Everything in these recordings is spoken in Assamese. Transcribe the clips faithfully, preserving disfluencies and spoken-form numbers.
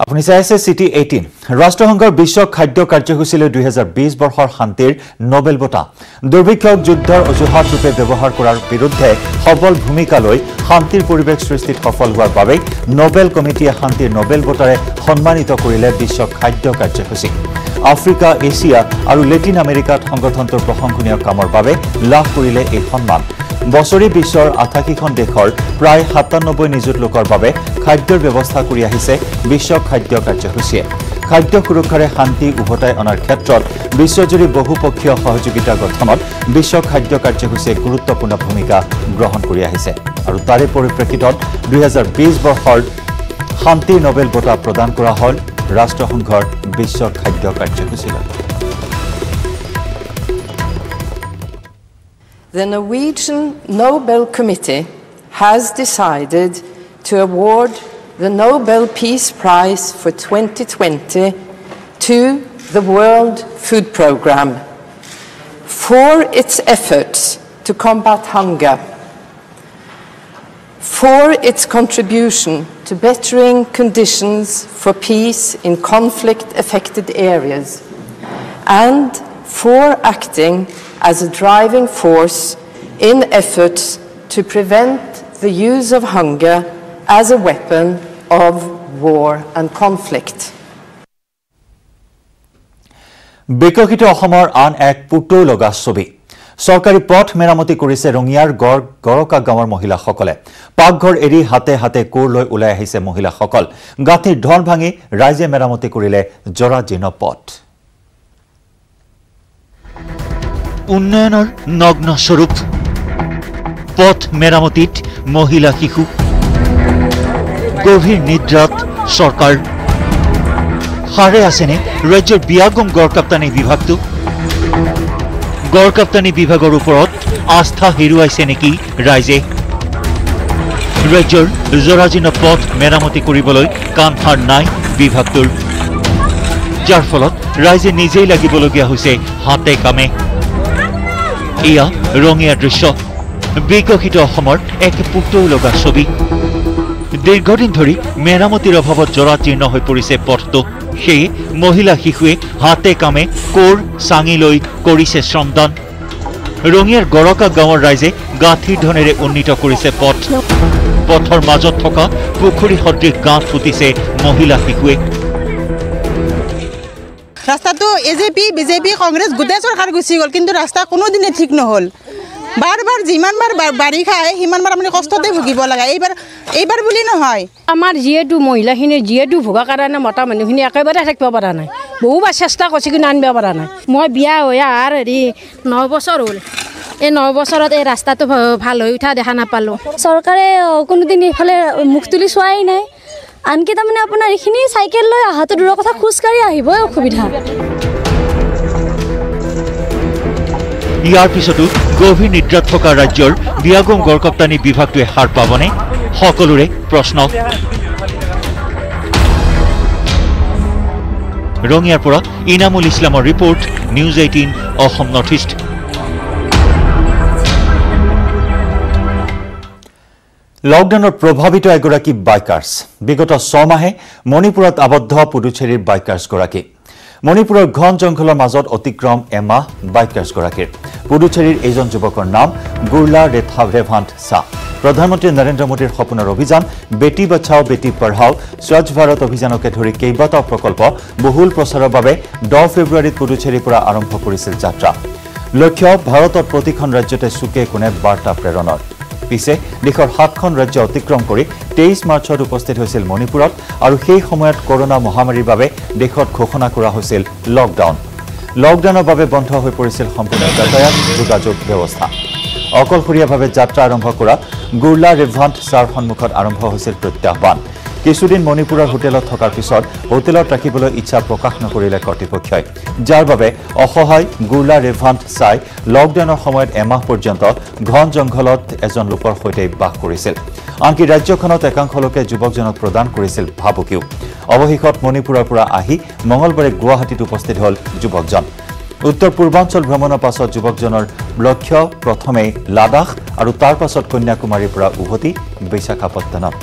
अपनी चाहसे सिटी अठारह राष्ट्रसंघर विश्व खाद्य कार्यसूची দুই হাজাৰ বিশ बर्षर शांतिर नोबेल बटा दुर्भिक्षक युद्धर अजुहात रूपे व्यवहार करार विरुद्धे सबल भूमिका लै शांतिर परिवेश सृष्टित सफल होवार बारे नोबेल कमिटिए शांतिर नोबेल बटारे सम्मानित करिले विश्व खाद्य कार्यसूची। आफ्रिका, एशिया और लैटिन अमेरिकात संगठनटर प्रशंसनीय कामर बारे लाभ करिले ए सम्मान। बछरी विश्वर আঠাশীখন देशर प्राय সাতানব্বৈ निजुत लोकर बारे खाद्यर व्यवस्था करि आहिसे विश्व खाद्य कार्यसूची। खाद्य सुरक्षारे शांति उभताय अनार क्षेत्रत विश्वजुरी बहुपक्षीय सहयोगिता गठनत विश्व खाद्य कार्यसूची गुरुत्वपूर्ण भूमिका ग्रहण करि आहिसे आरु तारे परिप्रेक्षितत দুই হাজাৰ বিশ बर्षर शांति नोबेल बटा प्रदान करा हल राष्ट्रसंघर विश्व खाद्य कार्यसूची। The Norwegian Nobel Committee has decided to award the Nobel Peace Prize for twenty twenty to the World Food Programme for its efforts to combat hunger, for its contribution to bettering conditions for peace in conflict-affected areas, and for acting as a driving force in efforts to prevent the use of hunger as a weapon of war and conflict. বিকশিত অসমৰ আন এক পুতৌ লগা ছবি। सरकारी पथ মেৰামতি কৰিছে ৰঙিয়াৰ গৰকা গাঁৱৰ মহিলাসকলে। পাকঘৰ এৰি হাতে হাতে কোৰ লৈ ওলাই আহিছে মহিলাসকল। গাঁথিৰ ঢল ভাঙি ৰাইজে মেৰামতি কৰিলে জৰাজীৰ্ণ পথ। উন্নয়নৰ নগ্ন স্বৰূপ পথ মেৰামতিত মহিলা শিশু গভীৰ নিদ্ৰাত চৰকাৰ হাৰে আছেনে ৰাজ্যৰ বিয়াগম গড়কাপ্তানি বিভাগটো গড়কাপ্তানি বিভাগৰ ওপৰত আস্থা হেৰুৱাইছে নেকি ৰাইজে। ৰাজ্যৰ জৰাজীৰ্ণ পথ মেৰামতি কৰিবলৈ কামহাৰ নাই বিভাগটোৰ, যাৰ ফলত ৰাইজে নিজেই লাগিবলগীয়া হৈছে হাতে কামে। এয়া ৰঙীয়া দৃশ্য, বিকশিত অসমৰ এক পুতৌ লগা ছবি। দীৰ্ঘদিন ধৰি মেৰামতিৰ অভাৱত জৰাজীৰ্ণ হৈ পৰিছে পথটো। সেই মহিলা শিশুৱে হাতে কামে কোৰ চাঙি লৈ কৰিছে শ্ৰমদান। ৰঙীয়াৰ গৰকা গাঁৱৰ ৰাইজে গাঁঠিৰ ধনেৰে উন্নীত কৰিছে পথ। পথৰ মাজত থকা পুখুৰী সদৃশ গাঁত পুতিছে মহিলা শিশুৱে। रास्ता तो एजेपी बीजेपी कांग्रेस गोटे सरकार गुसि गल, किन्तु रास्ता कोनो दिने ठीक न हल। बार बार जिमान बार बारिश आए सिमान बार आमि कष्टते भुगिब लागा। एबार एबार बुली न हय आमार जिएटु महिलाखिनि जिएटु भोगा कारणे मता मानुखिनि एकेबारे थाकिब पारा नाइ। बहुबार चेष्टा करछि कि नानबे पारा नाइ। मय बिया होया आर हेरि নয় বছৰ হল। এই নয় বছৰত এই ৰাস্তাটো ভাল হৈ উঠা দেখা নাপালো। চৰকাৰে কোনো দিন ইফালে মুখ তুলি চোৱাই নাই। আনকি তাৰমানে আপোনাৰ এইখিনি সাইকেল লৈ আহাটো দূৰৰ কথা, খুচকাৰি আহিবই অসুবিধা। ইয়াৰ পিছতো গভীৰ নিদ্ৰাত থকা ৰাজ্যৰ বিয়াগম গড়কাপ্তানি বিভাগটোৱে সাৰ পাবনে সকলোৰে প্ৰশ্ন। ৰঙিয়াৰ পৰা ইনামুল ইছলামৰ report, news eighteen Assam north east. লকডাউনৰ প্ৰভাৱিত এগৰাকী বাইকাৰ্ছ, বিগত ছমাহে মণিপুৰত আবদ্ধ পুডুচেৰীৰ বাইকাৰ্ছগৰাকী। মণিপুৰৰ ঘন জংঘলৰ মাজত অতিক্ৰম এমাহ বাইকাৰ্ছগৰাকীৰ। পুডুচেৰীৰ এজন যুৱকৰ নাম গুৰলা ৰেথা ৰেভান্ত শাহ। প্ৰধানমন্ত্ৰী নৰেন্দ্ৰ মোদীৰ সপোনৰ অভিযান বেটি বচাও বেটি পঢ়াও, স্বচ্ছ ভাৰত অভিযানকে ধৰি কেইবাটাও প্ৰকল্প বহুল প্ৰচাৰৰ বাবে দহ ফেব্ৰুৱাৰীত পুডুচেৰীৰ পৰা আৰম্ভ কৰিছিল যাত্ৰা। লক্ষ্য ভাৰতৰ প্ৰতিখন ৰাজ্যতে চুকে কোণে বাৰ্তা প্ৰেৰণৰ। পিছে দেশৰ সাতখন ৰাজ্য অতিক্ৰম কৰি তেইছ মাৰ্চত উপস্থিত হৈছিল মণিপুৰত, আৰু সেই সময়ত কৰোনা মহামাৰীৰ বাবে দেশত ঘোষণা কৰা হৈছিল লকডাউন। লকডাউনৰ বাবে বন্ধ হৈ পৰিছিল সম্পূৰ্ণ যাতায়াত যোগাযোগ ব্যৱস্থা। অকলশৰীয়াভাৱে যাত্ৰা আৰম্ভ কৰা গুৰলা ৰেভান্ত শাহৰ সন্মুখত আৰম্ভ হৈছিল প্ৰত্যাহ্বান। কিছুদিন মণিপুৰৰ হোটেলত থকাৰ পিছত হোটেলত ৰাখিবলৈ ইচ্ছা প্ৰকাশ নকৰিলে কৰ্তৃপক্ষই, যাৰ বাবে অসহায় গুৰলা ৰেভান্ত শাহ লকডাউনৰ সময়ত এমাহ পৰ্যন্ত ঘন জংঘলত এজন লোকৰ সৈতে বাস কৰিছিল। আনকি ৰাজ্যখনত একাংশ লোকে যুৱকজনক প্ৰদান কৰিছিল ভাবুকিও। অৱশেষত মণিপুৰৰ পৰা আহি মঙলবাৰে গুৱাহাটীত উপস্থিত হ'ল যুৱকজন। উত্তৰ পূৰ্বাঞ্চল ভ্ৰমণৰ পাছত যুৱকজনৰ লক্ষ্য প্ৰথমে লাডাখ আৰু তাৰ পাছত কন্যাকুমাৰীৰ পৰা উভতি বিশাখাপট্টনম।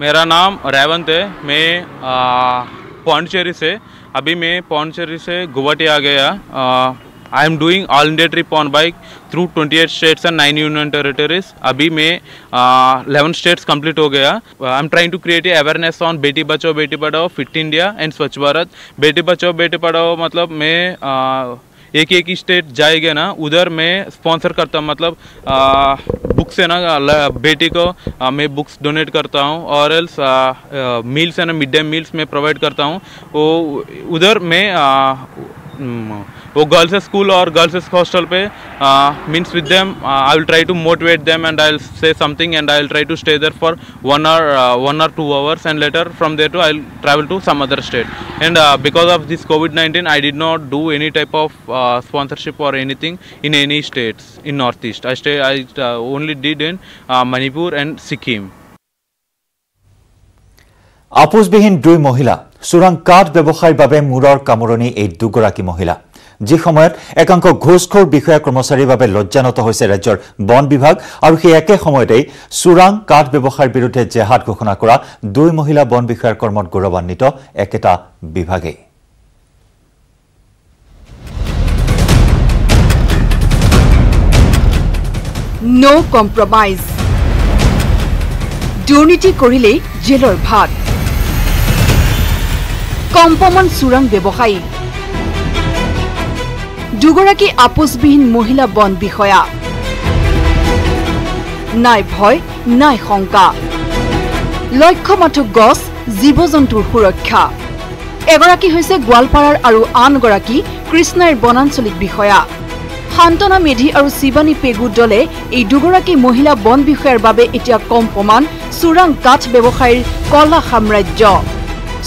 मेरा नाम रेवंत है। मैं पौंडचेरी से, अभी मैं पौंडचेरी से गुवाहाटी आ गया। I am doing all India trip on bike through twenty eight states and nine union territories. अभी मैं इलेवन स्टेट्स कंप्लीट हो गया। I am trying to create awareness on Beti Bachao Beti Padhao, fit India and स्वच्छ भारत। बेटी बचाओ बेटी पढ़ाओ मतलब मैं आ, एक एक स्टेट जाएगा ना, उधर मैं स्पॉन्सर करता हूँ, मतलब आ, बुक्स है ना, बेटी को आ, मैं बुक्स डोनेट करता हूँ और एल्स मील्स है ना, मिड डे मील्स मैं प्रोवाइड करता हूँ। वो उधर मैं आ, वो गर्ल्स स्कूल और गर्ल्स हॉस्टल पे means with them I will try to motivate them and I will say something and I will try to stay there for one hour one hour two hours and later from there to I will travel to some other state. And because of this COVID nineteen I did not do any type of sponsorship और anything in any states in north east. I stay I only did in Manipur and Sikkim. আপোচবিহীন দুই মহিলা চোৰাং কাঠ ব্যৱসায়ৰ বাবে মূৰৰ কামৰণি এই দুগৰাকী মহিলা। যি সময়ত একাংশ ঘোষখোৰ বিষয়া কৰ্মচাৰীৰ বাবে লজ্জানত হৈছে ৰাজ্যৰ বন বিভাগ, আৰু সেই একে সময়তে চোৰাং কাঠ ব্যৱসায়ৰ বিৰুদ্ধে জেহাদ ঘোষণা কৰা দুই মহিলা বন বিষয়াৰ কৰ্মত গৌৰৱান্বিত একেটা বিভাগে। নো কম্প্ৰমাইজ, দুৰ্নীতি কৰিলে জেলৰ ভাত। কম্পমান চোৰাং ব্যৱসায়ী, দুগৰাকী আপোচবিহীন মহিলা বন বিষয়া। নাই ভয় নাই শংকা, লক্ষ্য মাথো গছ জীৱ জন্তুৰ সুৰক্ষা। এগৰাকী হৈছে গোৱালপাৰাৰ আৰু আনগৰাকী কৃষ্ণাৰ বনাঞ্চলিক বিষয়া। শান্তনা মেধি আৰু শিৱানী পেগু দলে এই দুগৰাকী মহিলা বন বিষয়াৰ বাবে এতিয়া কম্পমান চোৰাং কাঠ ব্যৱসায়ীৰ কলা সাম্ৰাজ্য।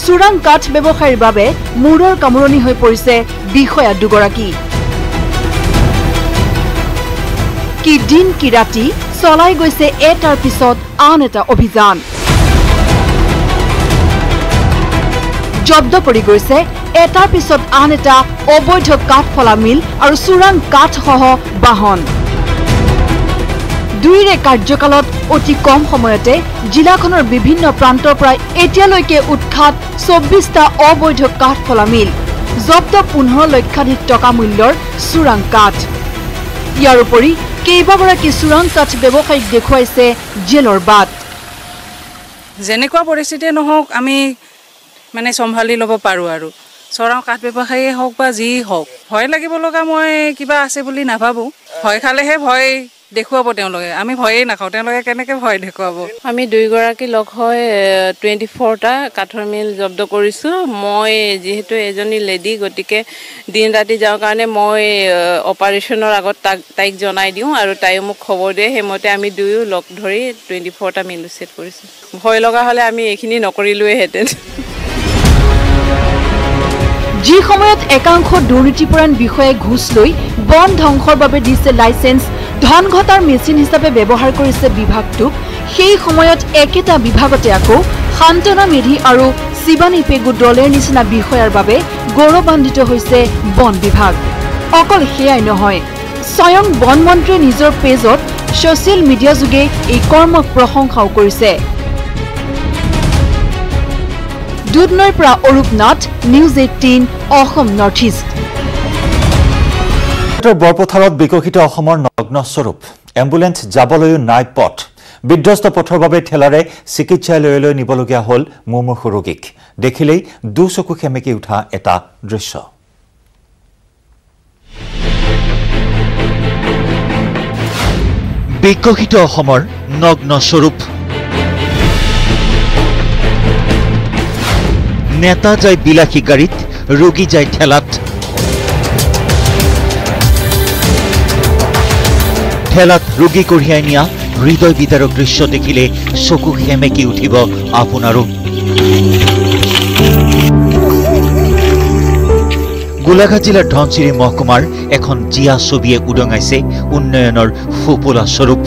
চোৰাং কাঠ ব্যৱসায়ীৰ বাবে মূৰৰ কামৰণি হৈ পৰিছে বিষয়া দুগৰাকী। কি দিন কি ৰাতি চলাই গৈছে এটাৰ পিছত আন এটা অভিযান। জব্দ কৰি গৈছে এটাৰ পিছত আন এটা অবৈধ কাঠফলা মিল আৰু চোৰাং কাঠসহ বাহন। দুইৰে কাৰ্যকালত অতি কম সময়তে জিলাখনৰ বিভিন্ন প্ৰান্তৰ পৰা এতিয়ালৈকে উৎখাত চৌব্বিছটা অবৈধ কাঠফলা মিল, জব্দ পোন্ধৰ লক্ষাধিক টকা মূল্যৰ চোৰাং কাঠ। ইয়াৰ উপৰি কেইবাগৰাকী চোৰাং কাঠ ব্যৱসায়ীক দেখুৱাইছে জেলৰ বাট। যেনেকুৱা পৰিস্থিতি নহওক আমি মানে চম্ভালি ল'ব পাৰোঁ, আৰু চোৰাং কাঠ ব্যৱসায়ী হওক বা যি হওক ভয় লাগিব লগা মই কিবা আছে বুলি নাভাবোঁ। ভয় খালেহে ভয় দেখুৱাব তেওঁলোকে, আমি ভয়েই নাখাওঁ, তেওঁলোকে কেনেকৈ ভয় দেখুৱাব। আমি দুইগৰাকী লগ হৈ টুৱেণ্টি ফ'ৰটা কাঠৰ মিল জব্দ কৰিছোঁ। মই যিহেতু এজনী লেডি, গতিকে দিন ৰাতি যাওঁ কাৰণে মই অপাৰেশ্যনৰ আগত তাক তাইক জনাই দিওঁ আৰু তাইও মোক খবৰ দিয়ে। সেইমতে আমি দুয়ো লগ ধৰি টুৱেণ্টি ফ'ৰটা মিল উচ্ছেদ কৰিছোঁ। ভয় লগা হ'লে আমি এইখিনি নকৰিলোৱেহেঁতেন। যি সময়ত একাংশ দুৰ্নীতিপৰাণ বিষয়াই ঘোষ লৈ বন ধ্বংসৰ বাবে দিছে লাইচেন্স, ধন ঘটাৰ মেচিন হিচাপে ব্যৱহাৰ কৰিছে বিভাগটোক, সেই সময়ত একেটা বিভাগতে আকৌ শান্তনা মেধি আৰু শিৱানী পেগু দলৰ নিচিনা বিষয়াৰ বাবে গৌৰৱান্বিত হৈছে বন বিভাগ। অকল সেয়াই নহয়, স্বয়ং বন মন্ত্ৰীয়ে নিজৰ পেজত ছ'চিয়েল মিডিয়া যোগে এই কৰ্মক প্ৰশংসাও কৰিছে। দুধনৈৰ পৰা Arup Nath, news eighteen Assam north east. বৰপথাৰত বিকশিত অসমৰ নগ্নস্বৰূপ, এম্বুলেন্স যাবলৈও নাই পথ। বিধ্বস্ত পথৰ বাবে ঠেলাৰে চিকিৎসালয়লৈ নিবলগীয়া হ'ল মুমূৰ্ষু ৰোগীক। দেখিলেই দুচকু খেমেকি উঠা এটা দৃশ্য। বিকশিত অসমৰ নগ্নস্বৰূপ, নেতা যায় বিলাসী গাড়ীত, ৰোগী যায় ঠেলাত। ঠেলাত ৰোগী কঢ়িয়াই নিয়া হৃদয় বিদাৰক দৃশ্য দেখিলে চকু হেমেকি উঠিব আপোনাৰো। গোলাঘাট জিলাৰ ধনচিৰি মহকুমাৰ এখন জীয়া ছবিয়ে উদঙাইছে উন্নয়নৰ ফোপোলা স্বৰূপ।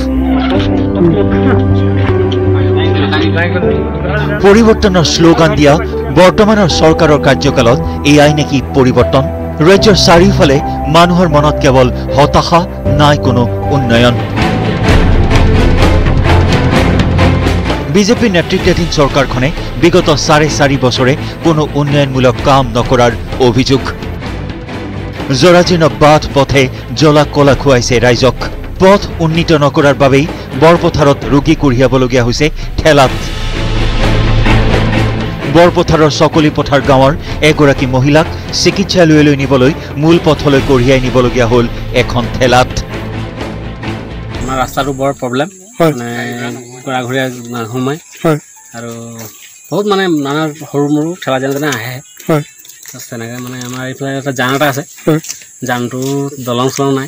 পৰিৱৰ্তনৰ শ্লোগান দিয়া বৰ্তমানৰ চৰকাৰৰ কাৰ্যকালত এয়াই নেকি পৰিৱৰ্তন? राज्यर चारिफाले मानुहर मनत केवल हताशा, नाई कोनो उन्नयन। বিজেপি নেতৃত্বাধীন সরকারখনে বিগত সাড়ে চারি বছরে কোনো উন্নয়নমূলক কাম নকরার অভিযোগ। জরাজীর্ণ বাঁধ পথে জলা কলা খুৱাইছে ৰাইজক। পথ উন্নীত নকৰাৰ বাবেই বৰপথাৰত ৰোগী কঢ়িয়াবলগীয়া হৈছে ঠেলাত। বৰপথাৰৰ সকলি পথাৰ গাঁৱৰ এগৰাকী মহিলাক চিকিৎসালয়লৈ নিবলৈ মূল পথলৈ কঢ়িয়াই নিবলগীয়া হ'ল এখন ঠেলাত। আমাৰ ৰাস্তাটো বৰ প্ৰব্লেম, মানে গৰা ঘৰিয়া সোমাই আৰু বহুত মানে নানা সৰু মৰু ঠেলা যেনে তেনে আহে। তেনেকৈ মানে আমাৰ এইফালে এটা জান এটা আছে, জানটো দলং চলং নাই,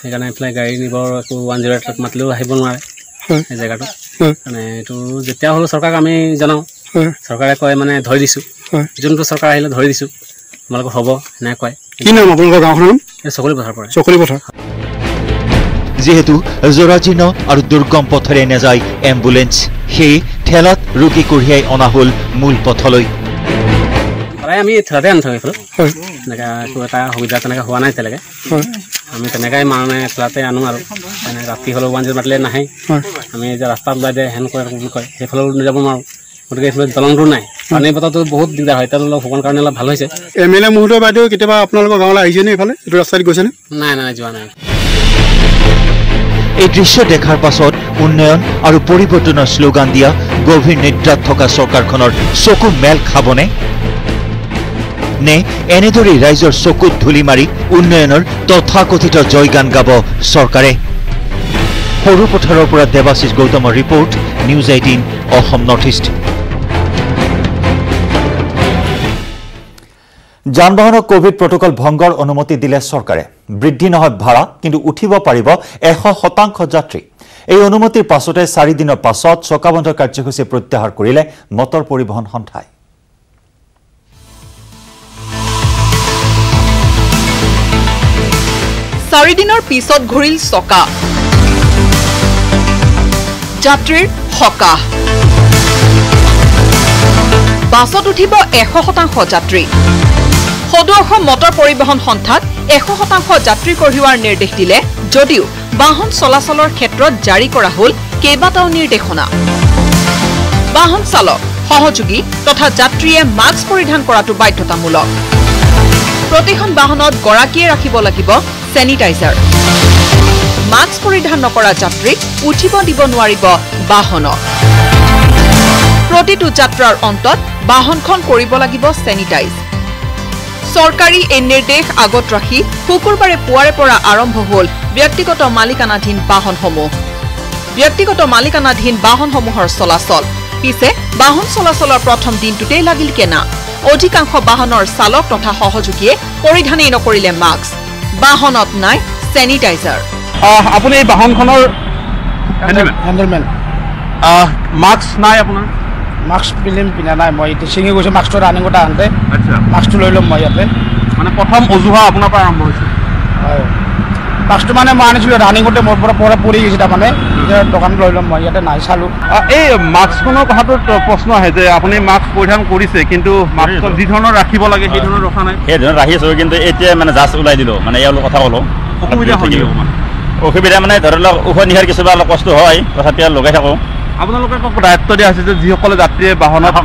সেইকাৰণে এইফালে গাড়ী নিবৰ একো ওৱান জিৰ' এইটত মাতিলেও আহিব নোৱাৰে সেই জেগাটো। মানে এইটো যেতিয়া হ'লেও চৰকাৰক আমি জনাওঁ, চৰকাৰে কয় মানে ধৰি দিছোঁ, যোনটো চৰকাৰ আহিলে ধৰি দিছোঁ, তোমালোকৰ হ'ব নাই কয়। কি নাম আপোনালোকৰ গাঁওখনৰ? চকলি পথাৰ পৰা। চকলি পথাৰ। যিহেতু জৰাজীৰ্ণ আৰু দুৰ্গম পথেৰে নেযায় এম্বুলেন্স, সেই ঠেলাত ৰোগী কঢ়িয়াই অনা হ'ল মূল পথলৈ। প্ৰায় আমি ঠেলাতে আনি থাকোঁ এইফালে, তেনেকৈ একো এটা সুবিধা তেনেকৈ হোৱা নাই এতিয়ালৈকে। আমি তেনেকৈ মানে ঠেলাতে আনো আৰু ৰাতি হ'লেও ওৱান জিৰ' মাতিলে নাহে। আমি যে ৰাস্তাত ওলাই দিয়ে হেন কৰে বুলি কয়, সেইফালেও যাব নোৱাৰোঁ। গতিকে এইফালে দলংটো নাই, পানী বতাহটো বহুত দিগদাৰ হয়। এতিয়া অলপ ভগৱান কাৰণে অলপ ভাল হৈছে। এম এল এ মহোদয় বাইদেউ কেতিয়াবা আপোনালোকৰ গাঁৱলৈ আহিছেনে? এইফালে এইটো ৰাস্তাত গৈছেনে? নাই নাই যোৱা নাই। এই দৃশ্য দেখাৰ পাছত উন্নয়ন আৰু পৰিৱৰ্তনৰ শ্লোগান দিয়া গভীৰ নিদ্ৰাত থকা চৰকাৰখনৰ চকু মেল খাবনে নে এনেদৰেই ৰাইজৰ চকুত ধূলি মাৰি উন্নয়নৰ তথাকথিত জয়গান গাব চৰকাৰে? সৰু পথাৰৰ পৰা দেৱাশিষ গৌতমৰ report, news eighteen Assam north east. যান বাহনক কোভিড প্ৰটোকল ভঙ্গৰ অনুমতি দিলে চৰকাৰে। বৃদ্ধি নহয় ভাড়া, কিন্তু উঠিব পাৰিব এশ শতাংশ যাত্ৰী। এই অনুমতিৰ পাছতে চাৰি দিনৰ পাছত চকা বন্ধ কাৰ্যসূচী প্ৰত্যাহাৰ কৰিলে মটৰ পৰিবহণ সন্থাই। চাৰি দিনৰ পিছত ঘূৰিল চকা, যাত্ৰীৰ সকাহ। বাছত উঠিব এশ শতাংশ যাত্ৰী। সদৌ অসম মটৰ পৰিবহণ সন্থাত এশ শতাংশ যাত্ৰী কঢ়িওৱাৰ নিৰ্দেশ দিলে যদিও বাহন চলাচলৰ ক্ষেত্ৰত জাৰি কৰা হ'ল কেইবাটাও নিৰ্দেশনা। বাহন চালক, সহযোগী তথা যাত্ৰীয়ে মাস্ক পৰিধান কৰাটো বাধ্যতামূলক। প্ৰতিখন বাহনত গৰাকীয়ে ৰাখিব লাগিব চেনিটাইজাৰ। মাস্ক পৰিধান নকৰা যাত্ৰীক উঠিব দিব নোৱাৰিব বাহনত। প্ৰতিটো যাত্ৰাৰ অন্তত বাহনখন কৰিব লাগিব চেনিটাইজ। চৰকাৰী এই নিৰ্দেশ আগত ৰাখি শুকুৰবাৰে পুৱাৰে পৰা আৰম্ভ হ'ল ব্যক্তিগত মালিকানাধীন বাহনসমূহ ব্যক্তিগত মালিকানাধীন বাহনসমূহৰ চলাচল। পিছে বাহন চলাচলৰ প্ৰথম দিনটোতেই লাগিল কেনা। অধিকাংশ বাহনৰ চালক তথা সহযোগীয়ে পৰিধানেই নকৰিলে মাস্ক, বাহনত নাই চেনিটাইজাৰ। আপুনি এই বাহনখনৰ হেণ্ডেলমেন, মাস্ক নাই আপোনাৰ? মাস্ক পিন্ধিম পিন্ধা নাই, মই এতিয়া ছিঙি গৈছোঁ মাস্কটো ৰানিং কথা আনতে। আচ্ছা, মাস্কটো লৈ ল'ম মই ইয়াতে। মানে প্ৰথম অজুহাত আপোনাৰ পৰা আৰম্ভ হৈছে? হয়, মাস্কটো মানে মই আনিছিলোঁ ৰানিং কৰোঁতে মোৰ পৰা পৰা পৰি গৈছে, তাৰমানে দোকানত লৈ ল'ম মই ইয়াতে, নাই চালোঁ। এই মাস্কখনৰ কথাটো প্ৰশ্ন আহে যে আপুনি মাস্ক পৰিধান কৰিছে, কিন্তু মাস্ক যি ধৰণৰ ৰাখিব লাগে সেই ধৰণৰ ৰখা নাই। সেই ধৰণৰ ৰাখি আছোঁ, কিন্তু এতিয়া মানে জাষ্ট ওলাই দিলোঁ, মানে ইয়াৰ লগত কথা ক'লোঁ। অসুবিধা হৈ গ'ল? অসুবিধা মানে ধৰি লওক উশাহ নিশাৰ কিছুমান অলপ কষ্ট হয়, তথাপিও লগাই থাকোঁ। আপোনালোকে দায়িত্ব দিয়া হৈছে যে যিসকলে যাত্ৰীয়ে বাহনত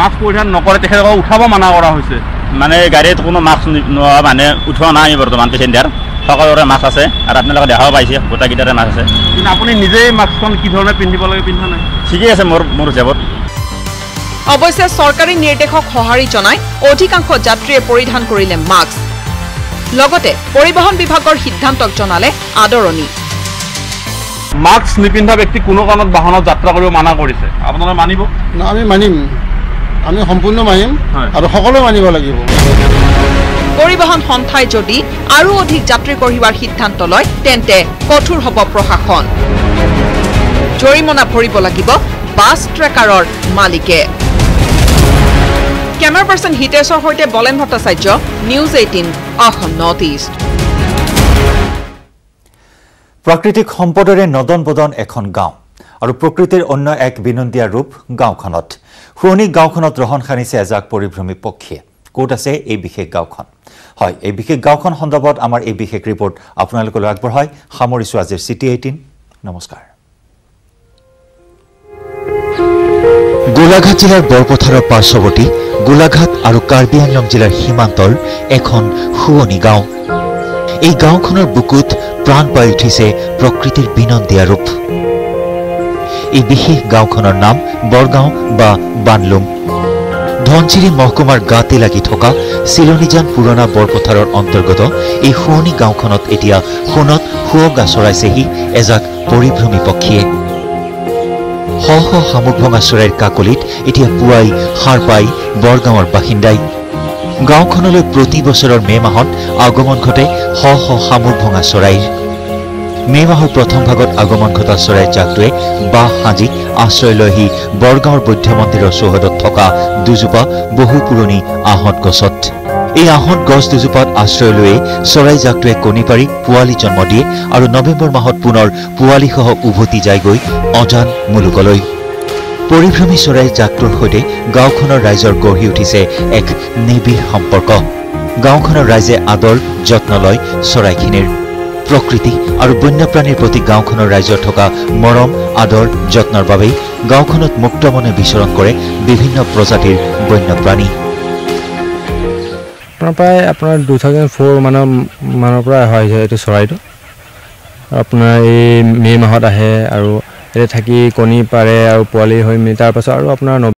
মাস্ক পৰিধান নকৰে তেখেতসকলক উঠাব মানা কৰা হৈছে। মানে গাড়ীত কোনো মাস্ক নোহোৱা মানে উঠোৱা নাই বৰ্তমান। পেচেঞ্জাৰ সকলোৰে মাস্ক আছে আৰু আপোনালোকে দেখাও পাইছে গোটাকেইটাৰে মাস্ক আছে, কিন্তু আপুনি নিজেই মাস্কখন কি ধৰণে পিন্ধিব লাগে পিন্ধা নাই। ঠিকেই আছে মোৰ মোৰ হিচাপত। অৱশ্যে চৰকাৰী নিৰ্দেশক সঁহাৰি জনাই অধিকাংশ যাত্ৰীয়ে পৰিধান কৰিলে মাস্ক, লগতে পৰিবহণ বিভাগৰ সিদ্ধান্তক জনালে আদৰণি। মাস্ক নিপিন্ধা ব্যক্তি কোনো কাৰণত বাহনত যাত্ৰা কৰিব মানা কৰিছে, আপোনালোকে মানিব? আমি মানিম, আমি সম্পূৰ্ণ মানিম আৰু সকলোৱে মানিব লাগিব। পৰিবহণ সন্থাই যদি আৰু অধিক যাত্ৰী কঢ়িওৱাৰ সিদ্ধান্ত লয় তেন্তে কঠোৰ হ'ব প্ৰশাসন। জৰিমনা ভৰিব লাগিব বাছ ট্ৰেকাৰৰ মালিকে। কেমেৰা পাৰ্চন হিতেশৰ সৈতে Bolen Bhattacharya, news eighteen Assam north east. प्राकृतिक सम्पदरे नदन बदन एखन गाँव और प्रकृतिर अन्य एक विनंदिया रूप गाँवखनत हुवनी गाँवखनत रहन खानिसे एजाक परिभ्रमी पक्षीए कोट आछे ए विशेष गाँवखन हय ए विशेष गाँवखन सन्दर्भत आमार ए विशेष रिपोर्ट आपनालोकলৈ आगबढाय सामरिसो आजिर सिटी एटीन। नमस्कार। গোলাঘাট জিলার বৰপথাৰৰ পাৰ্শ্ববৰ্তী গোলাঘাট আৰ কাৰ্বি আংলং জিলাৰ সীমান্তৰ এখন শুৱনি গাঁও। এই গাঁওখনৰ বুকুত প্ৰাণ পাই উঠিছে প্ৰকৃতিৰ বিনন্দীয়া ৰূপ। এই বিশেষ গাঁওখনৰ নাম বৰগাঁও বা বানলুং। ধনচিৰি মহকুমাৰ গাতে লাগি থকা চিলনীজান পুৰোনা বৰপথাৰৰ অন্তৰ্গত এই শুৱনি গাঁওখনত এতিয়া সোণত সুৱগা চৰাইছেহি এজাক পৰিভ্ৰমী পক্ষীয়ে। শ শ শামুক ভঙা চৰাইৰ কাকলিত এতিয়া পুৱাই সাৰ পাই বৰগাঁৱৰ বাসিন্দাই। গাঁওখনলৈ প্ৰতি বছৰৰ মে মাহত আগমন ঘটে শ শ শামুক ভঙা চৰাইৰ। মে মাহৰ প্ৰথম ভাগত আগমন ঘটা চৰাইৰ জাকটোৱে বাহ সাজি আশ্ৰয় লৈহি বৰগাঁৱৰ বৌদ্ধ মন্দিৰৰ চৌহদত থকা দুজোপা বহু পুৰণি আহত গছত। এই আহত গছ দুজোপাত আশ্ৰয় লয়ে চৰাই জাকটোৱে কণী পাৰি পোৱালি জন্ম দিয়ে আৰু নৱেম্বৰ মাহত পুনৰ পোৱালিসহ উভতি যায়গৈ অজান মুলুকলৈ। পৰিভ্ৰমী চৰাই জাকটোৰ সৈতে গাঁওখনৰ ৰাইজৰ গঢ়ি উঠিছে এক নিবিড় সম্পৰ্ক। গাঁওখনৰ ৰাইজে আদৰ যত্ন লয় চৰাইখিনিৰ। প্ৰকৃতি আৰু বন্যপ্ৰাণীৰ প্ৰতি গাঁওখনৰ ৰাইজৰ থকা মৰম আদৰ যত্নৰ বাবেই গাঁওখনত মুক্ত মনে বিচৰণ কৰে বিভিন্ন প্ৰজাতিৰ বন্যপ্ৰাণী। अपना प्राय अपना टू थाउजेंड फोर मान मानर पर आए चराई अपना मे माहत आए और थी कणी पारे और पोवाली तार पास अपना